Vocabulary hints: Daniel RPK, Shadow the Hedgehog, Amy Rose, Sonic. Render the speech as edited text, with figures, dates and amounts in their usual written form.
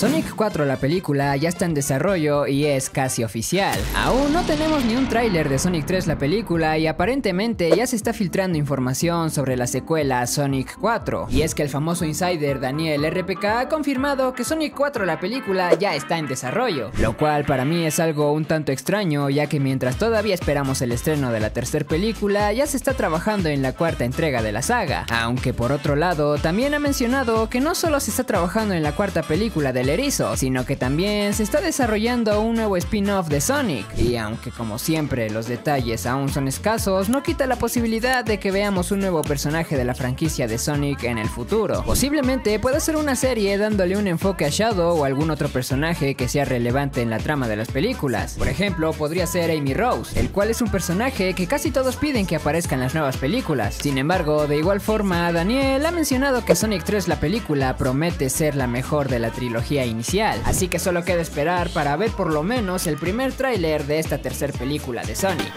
Sonic 4, la película, ya está en desarrollo y es casi oficial. Aún no tenemos ni un tráiler de Sonic 3, la película, y aparentemente ya se está filtrando información sobre la secuela Sonic 4. Y es que el famoso insider Daniel RPK ha confirmado que Sonic 4, la película, ya está en desarrollo. Lo cual para mí es algo un tanto extraño, ya que mientras todavía esperamos el estreno de la tercera película, ya se está trabajando en la cuarta entrega de la saga. Aunque por otro lado, también ha mencionado que no solo se está trabajando en la cuarta película del erizo, sino que también se está desarrollando un nuevo spin-off de Sonic. Y aunque como siempre los detalles aún son escasos, no quita la posibilidad de que veamos un nuevo personaje de la franquicia de Sonic en el futuro. Posiblemente pueda ser una serie dándole un enfoque a Shadow o algún otro personaje que sea relevante en la trama de las películas. Por ejemplo, podría ser Amy Rose, el cual es un personaje que casi todos piden que aparezca en las nuevas películas. Sin embargo, de igual forma, Daniel ha mencionado que Sonic 3, la película, promete ser la mejor de la trilogía inicial, así que solo queda esperar para ver por lo menos el primer tráiler de esta tercera película de Sonic.